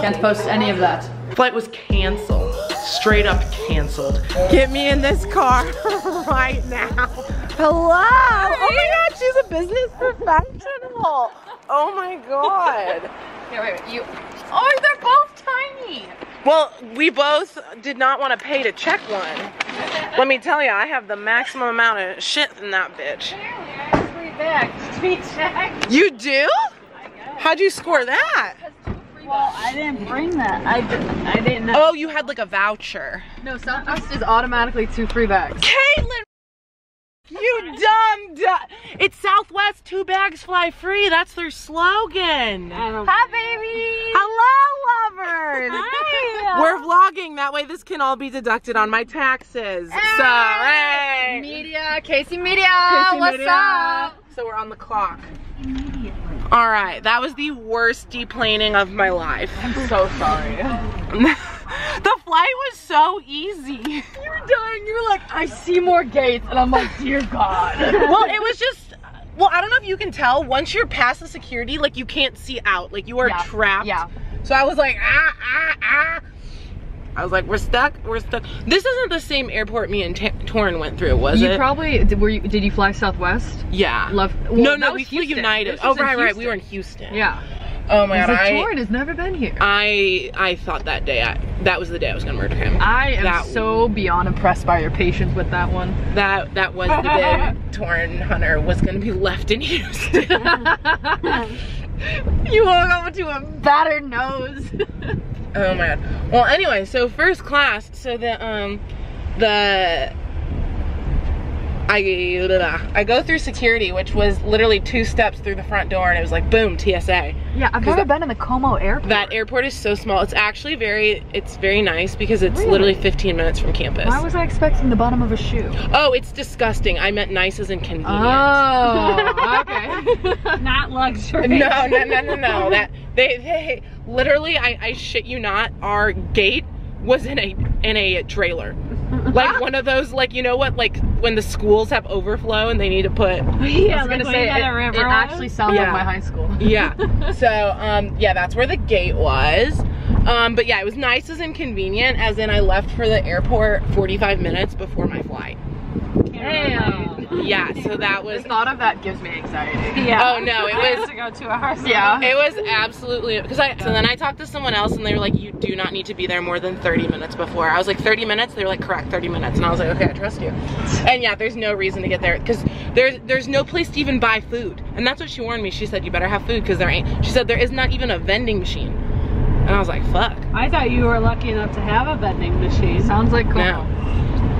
Can't post any of that. Flight was canceled. Straight up canceled. Get me in this car right now. Hello! Hi. Oh my god, she's a business professional. Oh my god. Here, wait, you. Oh, they're both tiny. Well, we both did not want to pay to check one. Let me tell you, I have the maximum amount of shit in that bitch. Apparently, I have 3 bags to be checked. You do? I guess. How'd you score that? Well, I didn't bring that. I didn't know. Oh, you had like a voucher. No, Southwest is automatically 2 free bags. Caitlin! You dumb. It's Southwest, 2 bags fly free. That's their slogan. Hi, baby. Hello, lovers. Hi. We're vlogging. That way this can all be deducted on my taxes. Hey. So, hey. Media. Casey Media. Casey what's Media. Up? So we're on the clock. All right, that was the worst deplaning of my life. I'm so sorry. The flight was so easy. You were dying, you were like, I see more gates, and I'm like, dear God. Well, it was just, well, I don't know if you can tell, once you're past the security, like you can't see out, like you are trapped. Yeah. So I was like, I was like, we're stuck, we're stuck. This isn't the same airport me and Torrin went through, was it? Probably, did you fly Southwest? Yeah. Well, no, we flew United. Oh, right, we were in Houston. Yeah. Oh my god, Torrin has never been here. I thought that day, that was the day I was gonna murder him. I am so beyond impressed by your patience with that one. That was the day Torrin Hunter was gonna be left in Houston. You woke up to a battered nose. Oh my god. Well, anyway, so first class, so I go through security, which was literally 2 steps through the front door, and it was like, boom, TSA. Yeah, I've never been in the Como airport. That airport is so small. It's actually very nice because it's literally 15 minutes from campus. Why was I expecting the bottom of a shoe? Oh, it's disgusting. I meant nice as inconvenient. Oh, okay. Not luxury. No. That they literally, I shit you not, our gate was in a trailer. Like one of those, like, you know what, like when the schools have overflow and they need to put, yeah, I was gonna say, it actually sounds like my high school. Yeah. So, yeah, that's where the gate was. But yeah, it was nice as inconvenient, as in I left for the airport 45 minutes before my flight. Damn. Yeah, so that was. The thought of that gives me anxiety. Yeah. Oh no, it was. I have to go 2 hours. Yeah. It was absolutely, because so then I talked to someone else and they were like, you do not need to be there more than 30 minutes before. I was like, 30 minutes? They were like, correct, 30 minutes. And I was like, okay, I trust you. And yeah, there's no reason to get there because there's no place to even buy food. And that's what she warned me. She said, you better have food because there ain't. She said, there is not even a vending machine. And I was like, fuck. I thought you were lucky enough to have a vending machine. Sounds like cool.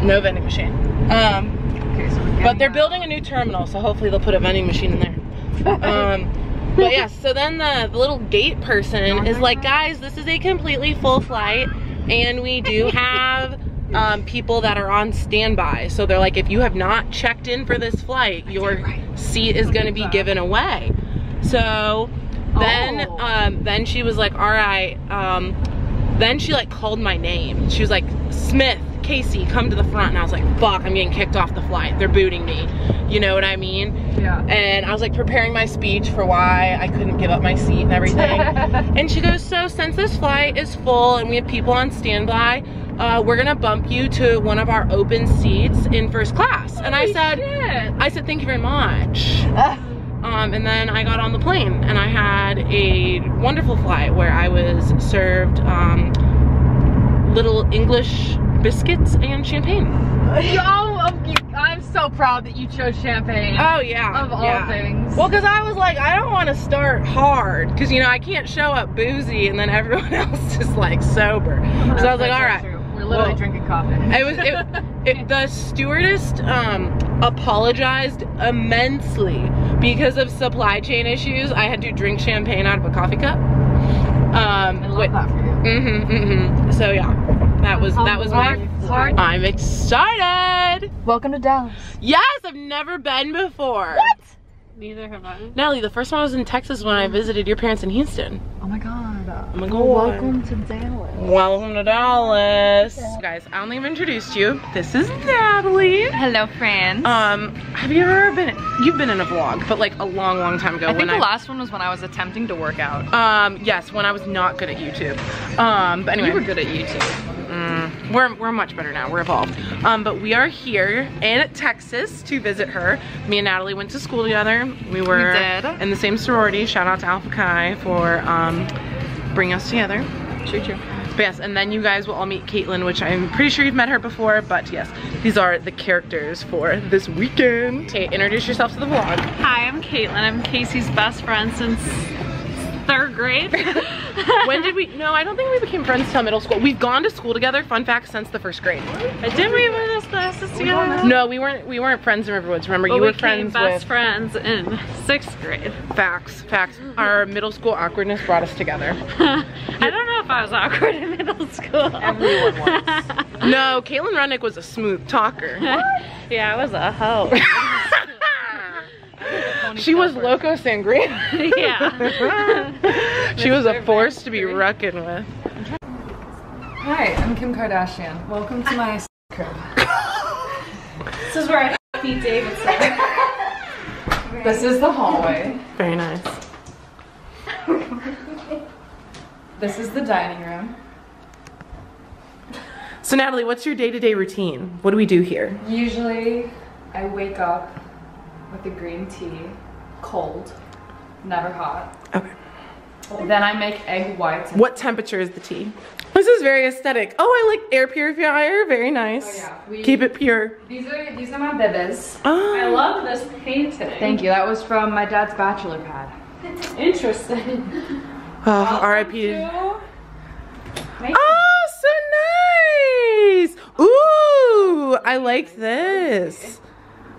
No vending machine. Okay, so but they're building a new terminal, so hopefully they'll put a vending machine in there. But yeah, so then the little gate person is like, guys, this is a completely full flight, and we do have people that are on standby. So they're like, if you have not checked in for this flight, your seat is going to be given away. So then, then she was like, all right. Then she like called my name. She was like, Smith. Casey, come to the front. And I was like, fuck, I'm getting kicked off the flight. They're booting me. You know what I mean? Yeah. And I was like preparing my speech for why I couldn't give up my seat and everything. And she goes, so since this flight is full and we have people on standby, we're gonna bump you to one of our open seats in first class. Holy and I said, shit. I said, thank you very much. And then I got on the plane and I had a wonderful flight where I was served little English biscuits and champagne. I'm so proud that you chose champagne. Oh yeah. Of all things. Well, because I was like, I don't want to start hard, because you know I can't show up boozy and then everyone else is like sober. Well, so I was like, all right. True. We're literally drinking coffee. The stewardess apologized immensely because of supply chain issues. I had to drink champagne out of a coffee cup. I love that for you. Mm-hmm. Mm-hmm. So yeah. That was my flight. I'm excited. Welcome to Dallas. Yes, I've never been before. What? Neither have I. Natalie, the first one I was in Texas when I visited your parents in Houston. Oh my god. about. I'm gonna go welcome to Dallas. Welcome to Dallas. Yeah. Guys, I only have introduced you. This is Natalie. Hello, friends. Have you ever been, you've been in a vlog, but like a long, long time ago. I think the last one was when I was attempting to work out. Yes, when I was not good at YouTube. But anyway. You were good at YouTube. We're much better now, we're evolved. But we are here in Texas to visit her. Me and Natalie went to school together. We did. In the same sorority. Shout out to Alpha Chi for bringing us together. True, true. But yes, and then you guys will all meet Caitlin, which I'm pretty sure you've met her before, but yes, these are the characters for this weekend. Okay, introduce yourself to the vlog. Hi, I'm Caitlin. I'm Casey's best friend since 3rd grade. When did we? No, I don't think we became friends till middle school. We've gone to school together. Fun fact, since the 1st grade. Did we wear those glasses together? No, we weren't. We weren't friends in Riverwoods. Remember, well, you were friends. We became best friends in 6th grade. Facts, facts. Our middle school awkwardness brought us together. I don't know if I was awkward in middle school. Everyone was. No, Caitlin Rennick was a smooth talker. Yeah, I was a hoe. She was Loco Sangria. Yeah. She was a force to be reckoned with. Hi, I'm Kim Kardashian. Welcome to my crib. This is where I meet Davidson. This is the hallway. Very nice. This is the dining room. So Natalie, what's your day-to-day routine? What do we do here? Usually, I wake up with the green tea, cold, never hot. Okay. Then I make egg whites. What temperature is the tea? This is very aesthetic. Oh, I like air purifier. Very nice. Oh, yeah. Keep it pure. These are my bibis. Oh. I love this painting. Thank you. That was from my dad's bachelor pad. Interesting. R.I.P. Oh, so nice. Ooh, I like this.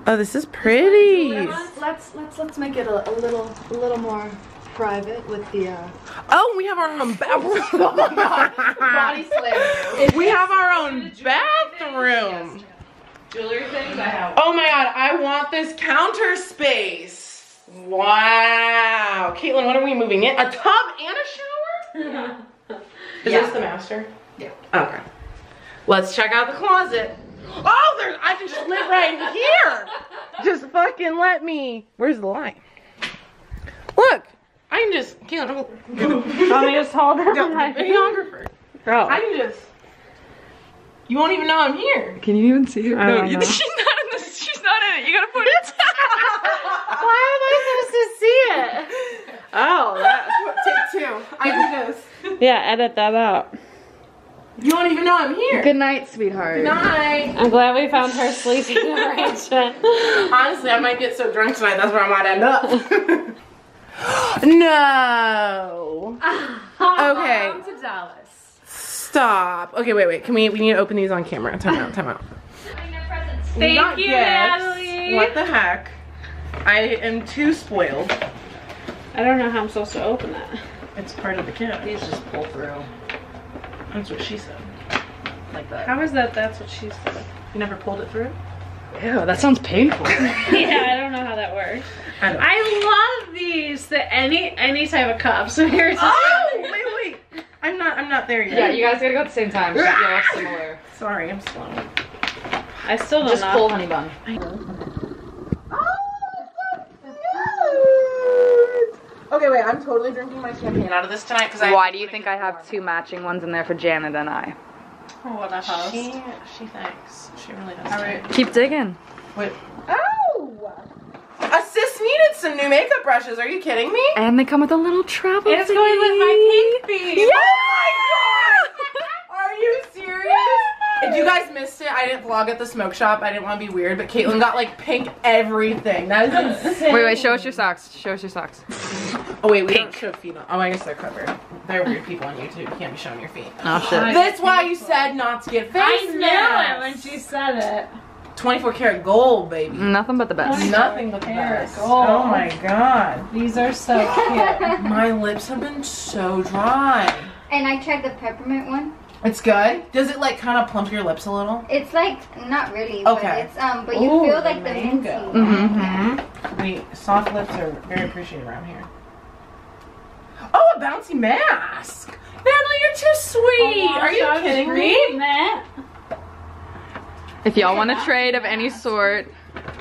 Oh, this is pretty. Let's make it a little more private with the. Oh, we have our own bathroom. Body slam. We have our own bathroom. Jewelry things I have. Oh my God, I want this counter space. Wow, Caitlin, what are we moving in? A tub and a shower? Yeah. Is this the master? Yeah. Okay. Let's check out the closet. Oh, there's, I can just live right here. Just fucking let me. Where's the light? Look, I can just, can't hold. Let me just hold her. My videographer. Girl. I can just, you won't even know I'm here. Can you even see her? No, she's not in this, she's not in it. You gotta put it. Why am I supposed to see it? Oh, that's take two. I do this. Yeah, edit that out. You don't even know I'm here. Good night, sweetheart. Good night. I'm glad we found her sleeping arrangement. Honestly, I might get so drunk tonight, that's where I might end up. No. Okay. Welcome to Dallas. Stop. Okay, wait. We need to open these on camera. Time out. Thank you, Natalie. What the heck? I am too spoiled. I don't know how I'm supposed to open that. It's part of the kit. These just pull through. That's what she said. Like that. How is that? That's what she said. You never pulled it through? Ew, that sounds painful. Yeah, I don't know how that works. I love these. Any type of cup. So here's. Oh, wait. I'm not there yet. Yeah, you guys gotta go at the same time. Yeah, similar. Sorry, I'm slow. I still don't know. Just pull honey bun. Okay, wait, I'm totally drinking my champagne out of this tonight because I. Why do you think I have two matching ones in there for Janet and I? Oh, what a host. She thanks. She really does. All right. Keep digging. Wait. Oh! A sis needed some new makeup brushes. Are you kidding me? And they come with a little travel thing. It's going with my pink bead. Yeah! Oh my God! Are you serious? If you guys missed it, I didn't vlog at the smoke shop. I didn't want to be weird, but Caitlin got like pink everything. That is insane. Wait, show us your socks. Show us your socks. Oh wait, we don't show feet on. Oh, I guess they're covered. They're weird people on YouTube. You can't be showing your feet. Oh shit. That's why you said not to get face masks. I knew it when she said it. 24 karat gold, baby. Nothing but the best. Nothing but the best. Gold. Oh my God. These are so cute. My lips have been so dry. And I tried the peppermint one. It's good? Does it like kind of plump your lips a little? It's like, not really, okay. But it's, but you feel like the minty. Mm-hmm. Wait, soft lips are very appreciated around here. Oh, a bouncy mask. Natalie, you're too sweet. Are you kidding me? If y'all want a trade of any sort.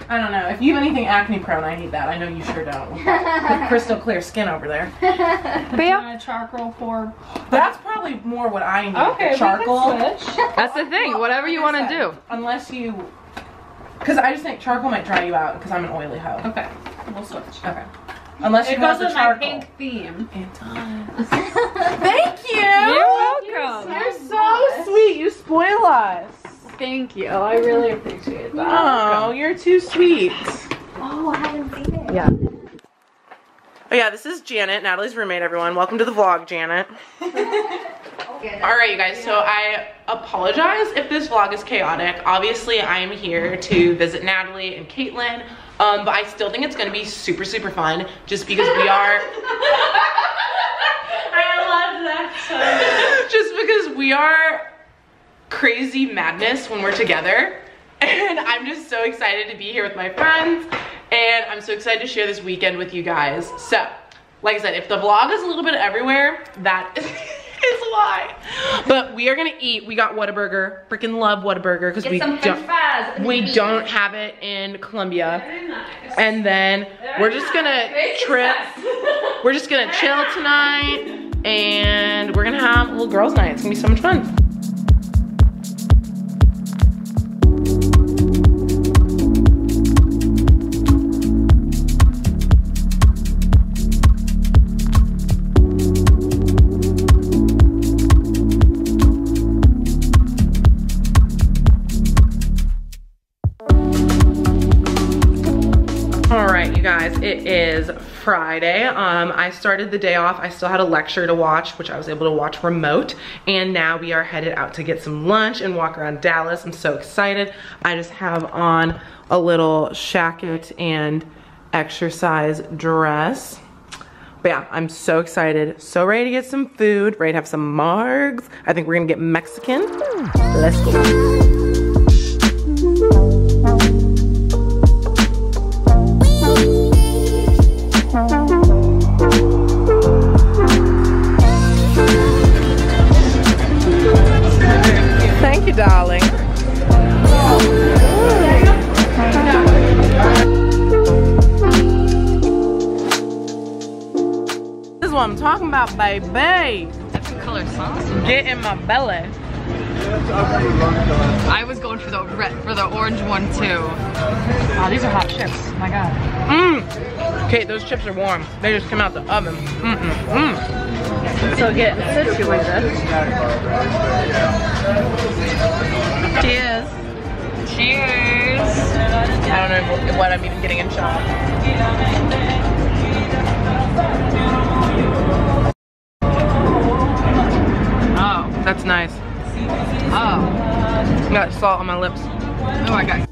I don't know. If you have anything acne prone, I need that. I know you sure don't. With crystal clear skin over there. But yeah. Charcoal for. That's probably more what I need. Okay, charcoal. That's the thing. Well, whatever you want to do. Unless you, because I just think charcoal might dry you out because I'm an oily hoe. Okay, we'll switch. Okay. Unless you goes with my pink theme. It does. Thank you. You're welcome. You're so sweet. You spoil us. Thank you. I really appreciate that. Oh, you're too sweet. Oh, I haven't seen it. Yeah. Oh yeah, this is Janet, Natalie's roommate, everyone. Welcome to the vlog, Janet. Alright, you guys, so I apologize if this vlog is chaotic. Obviously, I am here to visit Natalie and Caitlin, but I still think it's going to be super, super fun just because we are... I love that so much. Just because we are... crazy madness when we're together, and I'm just so excited to be here with my friends, and I'm so excited to share this weekend with you guys. So like I said, if the vlog is a little bit everywhere, that is why. But we are gonna eat. We got Whataburger. Freaking love Whataburger because we don't have it in Colombia. Very nice. And then we're just gonna trip. We're just gonna chill tonight, and we're gonna have a little girls night. It's gonna be so much fun. It is Friday. I started the day off. I still had a lecture to watch, which I was able to watch remote, and now we are headed out to get some lunch and walk around Dallas. I'm so excited. I just have on a little shacket and exercise dress. But yeah, I'm so excited. So ready to get some food, ready to have some margs. I think we're gonna get Mexican. Let's go. Thank you, darling. This is what I'm talking about, baby. That's some color sauce. Get in my belly. I was going for the red, for the orange one too. Wow, these are hot chips. My God. Mmm. Kate, those chips are warm. They just came out the oven. Mm mm mm. So get situated. Cheers. Cheers. I don't know what I'm even getting in shot. Oh, that's nice. Oh. I got salt on my lips. Oh, I got.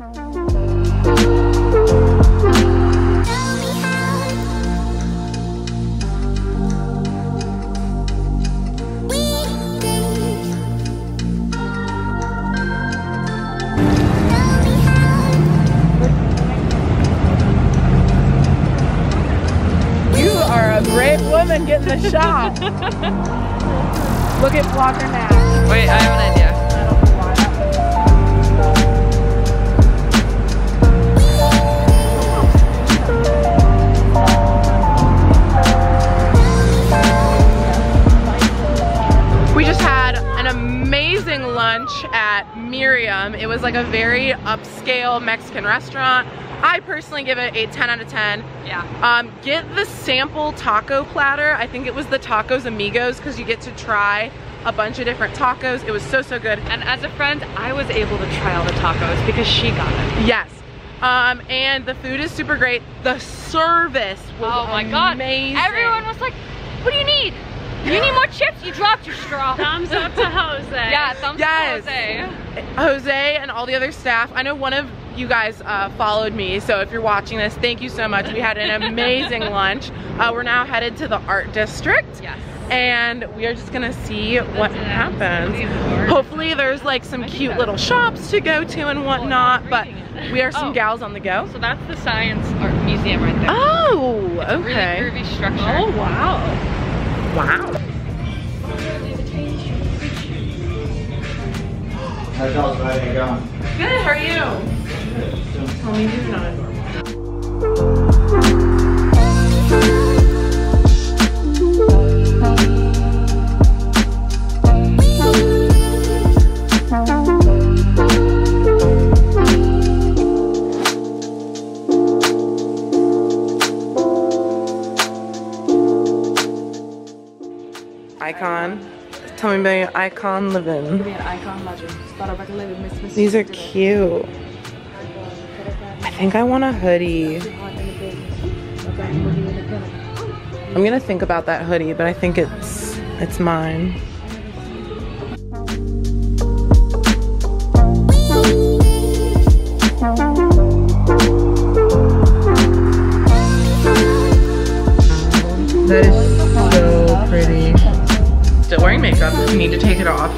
You are a brave woman getting the shot. Look at Blocker now. Wait, I have an idea. Lunch at Miriam. It was like a very upscale Mexican restaurant. I personally give it a 10 out of 10. Yeah. Get the sample taco platter. I think it was the Tacos Amigos because you get to try a bunch of different tacos. It was so, so good. And as a friend, I was able to try all the tacos because she got it. Yes. And the food is super great. The service was amazing. Oh my God. Everyone was like, what do you need? You need more chips? You dropped your straw. Thumbs up to Jose. Yeah, thumbs up to Jose. Jose and all the other staff. I know one of you guys followed me, so if you're watching this, thank you so much. We had an amazing lunch. We're now headed to the art district. Yes. And we are just gonna see what happens. Hopefully there's like some cute little shops to go to and whatnot, but we are some gals on the go. So that's the Science Art Museum right there. Oh, okay. Really groovy structure. Oh, wow. Wow. How's y'all's Friday going? Good, how are you? Good. Tell me you're not. Icon. Tell me about your icon living. These are cute. I think I want a hoodie. I'm gonna think about that hoodie, but I think it's mine. That is so pretty. Still wearing makeup, we need to take it off.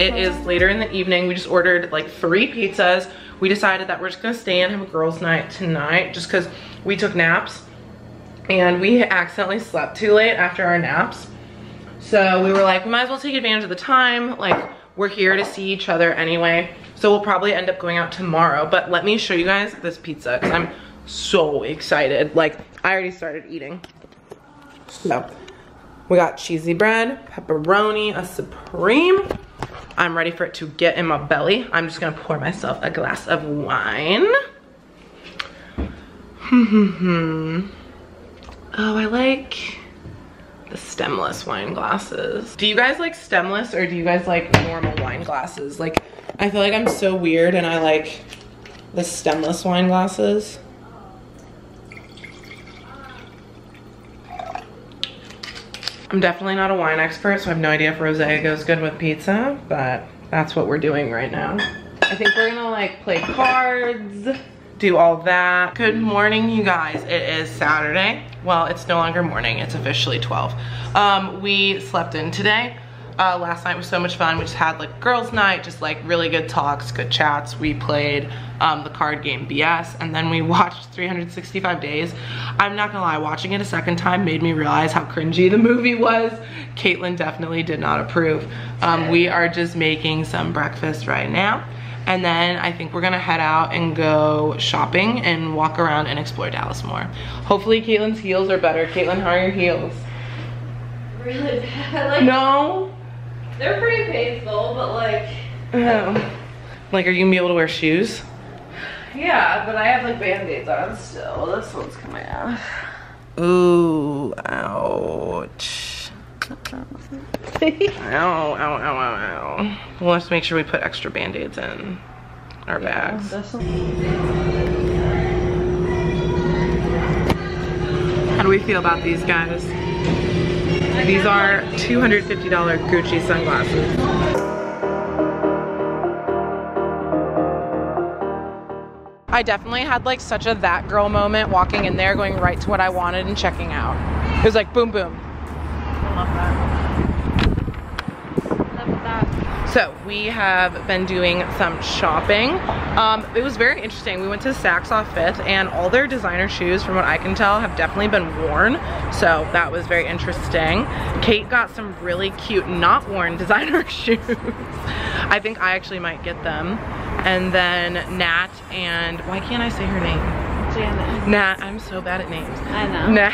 It is later in the evening. We just ordered like 3 pizzas. We decided that we're just gonna stay and have a girls' night tonight just because we took naps and we accidentally slept too late after our naps. So we were like, we might as well take advantage of the time. Like, we're here to see each other anyway. So we'll probably end up going out tomorrow, but let me show you guys this pizza because I'm so excited. Like, I already started eating. So. We got cheesy bread, pepperoni, a supreme. I'm ready for it to get in my belly. I'm just gonna pour myself a glass of wine. Oh, I like the stemless wine glasses. Do you guys like stemless or do you guys like normal wine glasses? Like, I feel like I'm so weird and I like the stemless wine glasses. I'm definitely not a wine expert, so I have no idea if rosé goes good with pizza, but that's what we're doing right now. I think we're gonna like play cards, do all that. Good morning, you guys. It is Saturday. Well, it's no longer morning, it's officially 12. We slept in today. Last night was so much fun. We just had like girls' night, just like really good talks, good chats. We played the card game BS, and then we watched 365 Days. I'm not gonna lie, watching it a second time made me realize how cringy the movie was. Caitlin definitely did not approve. We are just making some breakfast right now, and then I think we're gonna head out and go shopping and walk around and explore Dallas more. Hopefully Caitlin's heels are better. Caitlin, how are your heels? Really bad. Like, no? They're pretty painful, but like... Like, are you gonna be able to wear shoes? Yeah, but I have like band-aids on still. This one's coming out. Ooh, ouch. Ow, ow, ow, ow, ow. We'll have to make sure we put extra band-aids in our bags. How do we feel about these guys? These are $250 Gucci sunglasses. I definitely had like such a that girl moment walking in there, going right to what I wanted and checking out. It was like boom, boom. I love that. Love that. So we have been doing some shopping. It was very interesting. We went to Saks Off Fifth and all their designer shoes, from what I can tell, have definitely been worn. So that was very interesting. Kate got some really cute not worn designer shoes. I think I actually might get them. And then Nat and, why can't I say her name? Janet. Nat, I'm so bad at names. I know.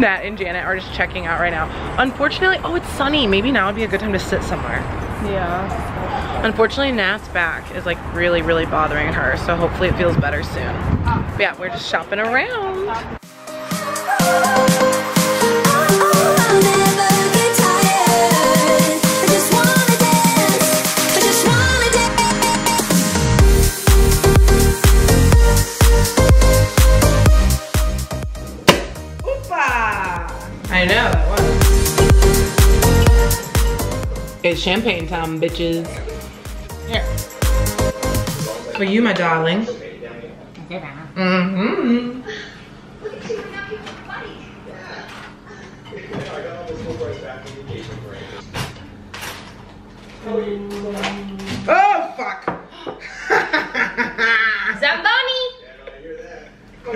Nat and Janet are just checking out right now. Unfortunately, oh, it's sunny. Maybe now would be a good time to sit somewhere. Yeah. Unfortunately, Nat's back is like really, really bothering her. So hopefully it feels better soon. But yeah, we're just shopping around. I know, that was. It's champagne time, bitches. Here. For you, my darling. Mm-hmm. Oh, fuck. Zamboni.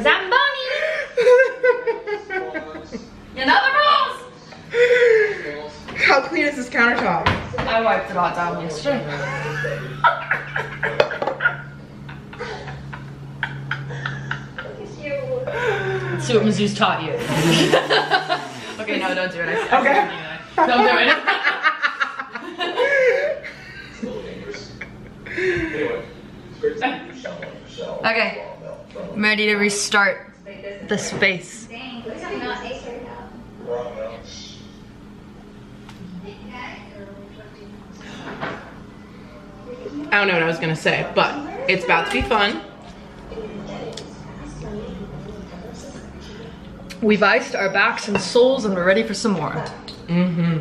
Zamboni. Another rose! water top. I wiped it all down yesterday. Let's see what Mizzou's taught you. Okay, no, don't do it. Okay. Don't do it. Okay. I'm ready to restart the space. I don't know what I was gonna say, but it's about to be fun. We've iced our backs and soles and we're ready for some more. Mm-hmm.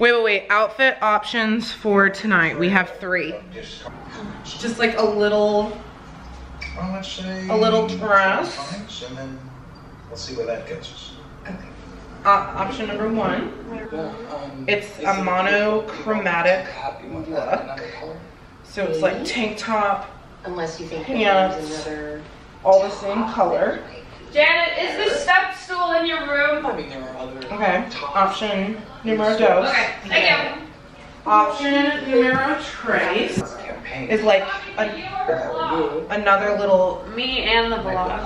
Wait. Outfit options for tonight. We have 3. Just like a little dress. And then we'll see where that gets us. Okay. Option number 1. It's a monochromatic look. So it's like tank top, pants, all the same color. Janet, is the step stool in your room? I mean, there are other. Okay. Option numero dos. Okay. Thank you. Option numero tres is like another little. Me and the blog.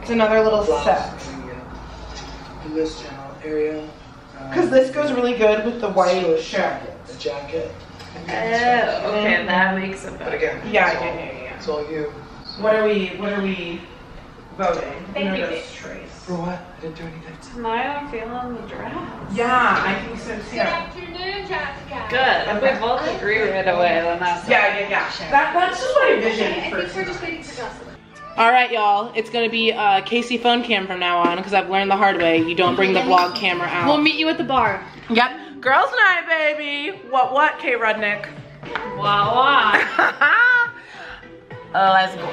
It's another little set. This general area. Because this goes really good with the white jacket. The jacket. Okay, that makes it better. But again, yeah. It's all you. What are we? Voting. Baby trace. For what? I didn't do anything. Tonight I'm feeling the dress. Yeah, I think so too. Good afternoon, Jessica. Good. If we both agree with it away, then that's yeah. That's just what I envisioned. I think we're just waiting for Jocelyn. Alright, y'all. It's gonna be Casey phone cam from now on because I've learned the hard way. You don't bring the vlog camera out. We'll meet you at the bar. Yep. Girls night, baby. What, Kay Rudnick? Wah. Let's go.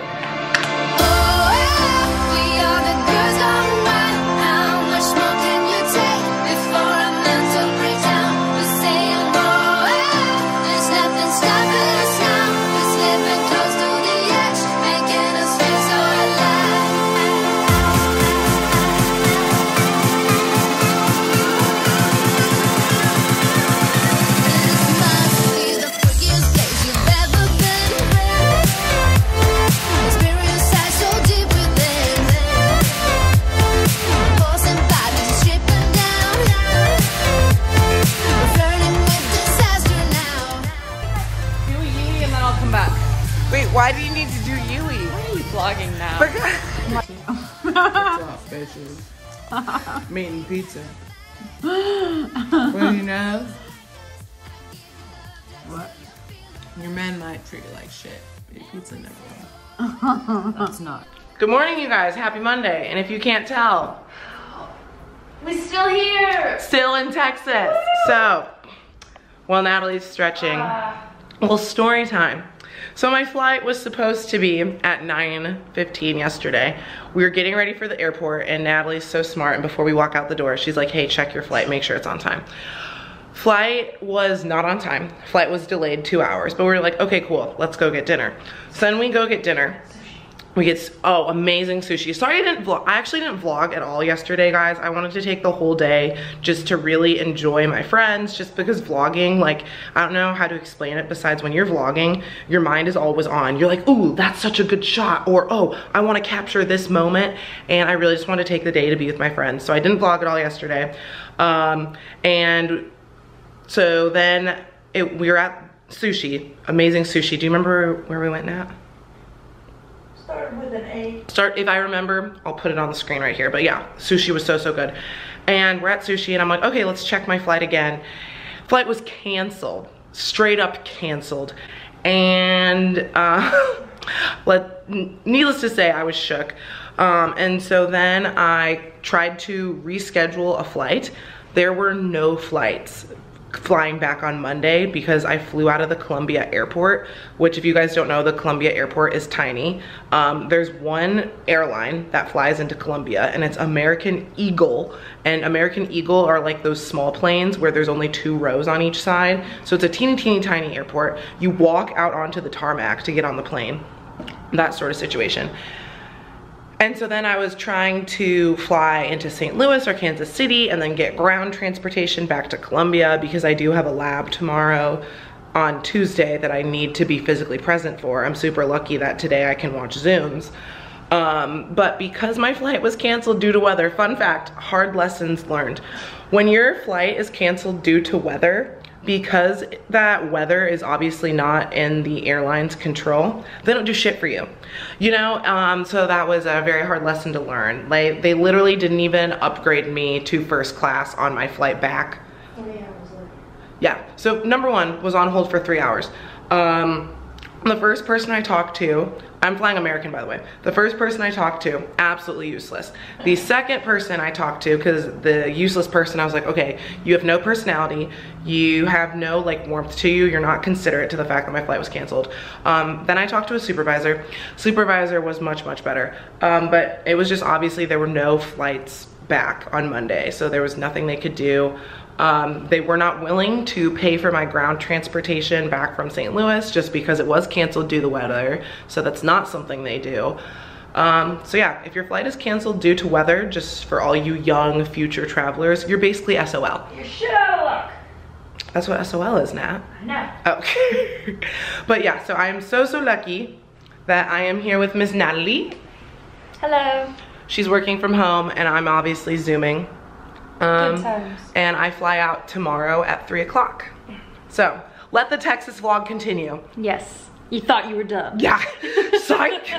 Why do you need to do Yui? Why are you vlogging now? What's up, bitches? Meat and pizza. Well, you know? What? Your men might treat you like shit, but your pizza never will. That's not. Good morning, you guys. Happy Monday. And if you can't tell, we're still here. Still in Texas. Woo! So, while Natalie's stretching, well, story time. So my flight was supposed to be at 9:15 yesterday. We were getting ready for the airport and Natalie's so smart, and before we walk out the door, she's like, hey, check your flight, make sure it's on time. Flight was not on time. Flight was delayed 2 hours, but we were like, okay, cool, let's go get dinner. So then we go get dinner. We get, oh, amazing sushi. Sorry I didn't vlog. I actually didn't vlog at all yesterday, guys. I wanted to take the whole day just to really enjoy my friends, just because vlogging, like, I don't know how to explain it besides when you're vlogging, your mind is always on. You're like, ooh, that's such a good shot, or, oh, I want to capture this moment, and I really just want to take the day to be with my friends. So I didn't vlog at all yesterday. And so then we were at sushi, amazing sushi. Do you remember where we went, Nat? Start with an A. If I remember, I'll put it on the screen right here. But yeah, sushi was so good. And we're at sushi and I'm like, okay, let's check my flight again. Flight was canceled, straight up canceled. And needless to say, I was shook. And so then I tried to reschedule a flight. There were no flights flying back on Monday because I flew out of the Columbia Airport, which if you guys don't know, the Columbia Airport is tiny. There's one airline that flies into Columbia and it's American Eagle, and American Eagle are like those small planes where there's only 2 rows on each side. So it's a teeny tiny airport. You walk out onto the tarmac to get on the plane, that sort of situation. And so then I was trying to fly into St. Louis or Kansas City and then get ground transportation back to Columbia, because I do have a lab tomorrow on Tuesday that I need to be physically present for. I'm super lucky that today I can watch Zooms. But because my flight was canceled due to weather, fun fact, hard lessons learned. When your flight is canceled due to weather, because that weather is obviously not in the airline's control, they don't do shit for you, you know? So that was a very hard lesson to learn. Like, they literally didn't even upgrade me to first class on my flight back. 3 hours later. Yeah, so number one was on hold for 3 hours. The first person I talked to, I'm flying American, by the way. The first person I talked to, absolutely useless. The second person I talked to, because the useless person, I was like, okay, you have no personality. You have no like warmth to you. You're not considerate to the fact that my flight was canceled. Then I talked to a supervisor. Supervisor was much, much better. But it was just obviously there were no flights back on Monday. So there was nothing they could do. They were not willing to pay for my ground transportation back from St. Louis just because it was canceled due to weather. So that's not something they do. So yeah, if your flight is canceled due to weather, just for all you young future travelers, you're basically SOL. You're Sherlock. That's what SOL is, Nat. I know. Oh. But yeah, so I am so, so lucky that I am here with Miss Natalie. Hello. She's working from home and I'm obviously Zooming. And I fly out tomorrow at 3 o'clock. So let the Texas vlog continue. Yes, you thought you were dumb. Yeah, psych.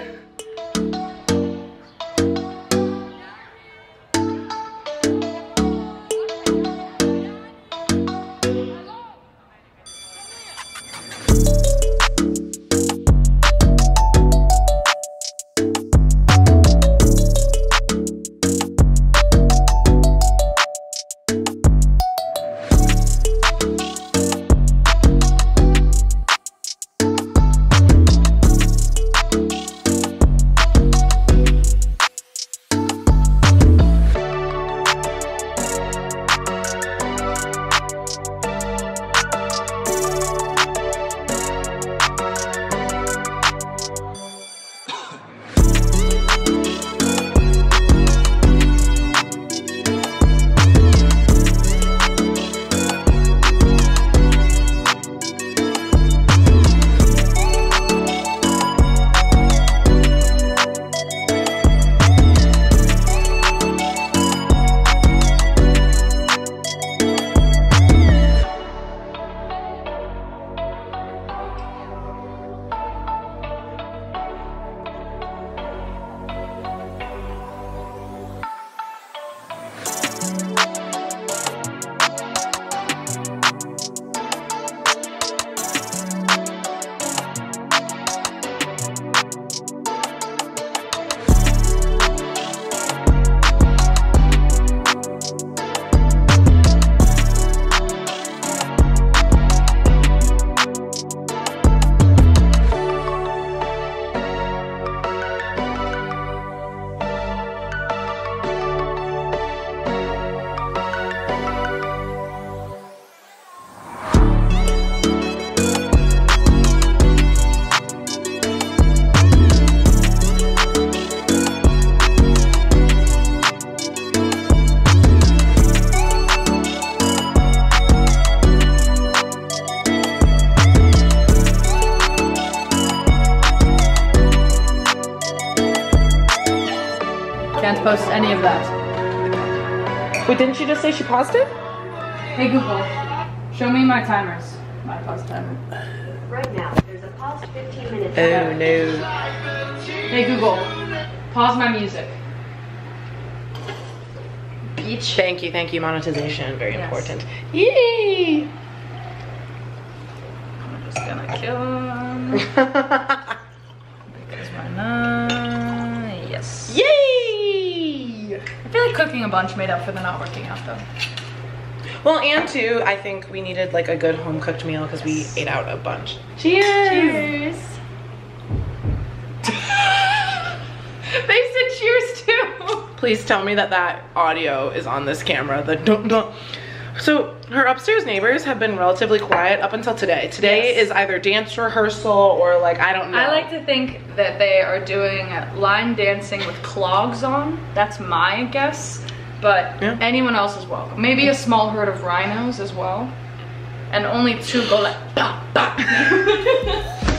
Post any of that. Wait, didn't she just say she paused it? Hey Google, show me my timers. My pause timer. Right now, there's a pause 15 minutes. Oh no. Hey Google, pause my music. Beach. Thank you, monetization, very yes. Important. Yay! I'm just gonna kill him. Because why not? Yes. Yay! I feel like cooking a bunch made up for the not working out though. Well, and too, I think we needed like a good home cooked meal because yes. We ate out a bunch. Cheers! Cheers! They said cheers too! Please tell me that audio is on this camera, the dun dun. So her upstairs neighbors have been relatively quiet up until today. Today is either dance rehearsal or like, I don't know. I like to think that they are doing line dancing with clogs on. That's my guess. But anyone else is welcome. Maybe a small herd of rhinos as well. And only two go like, bah, bah.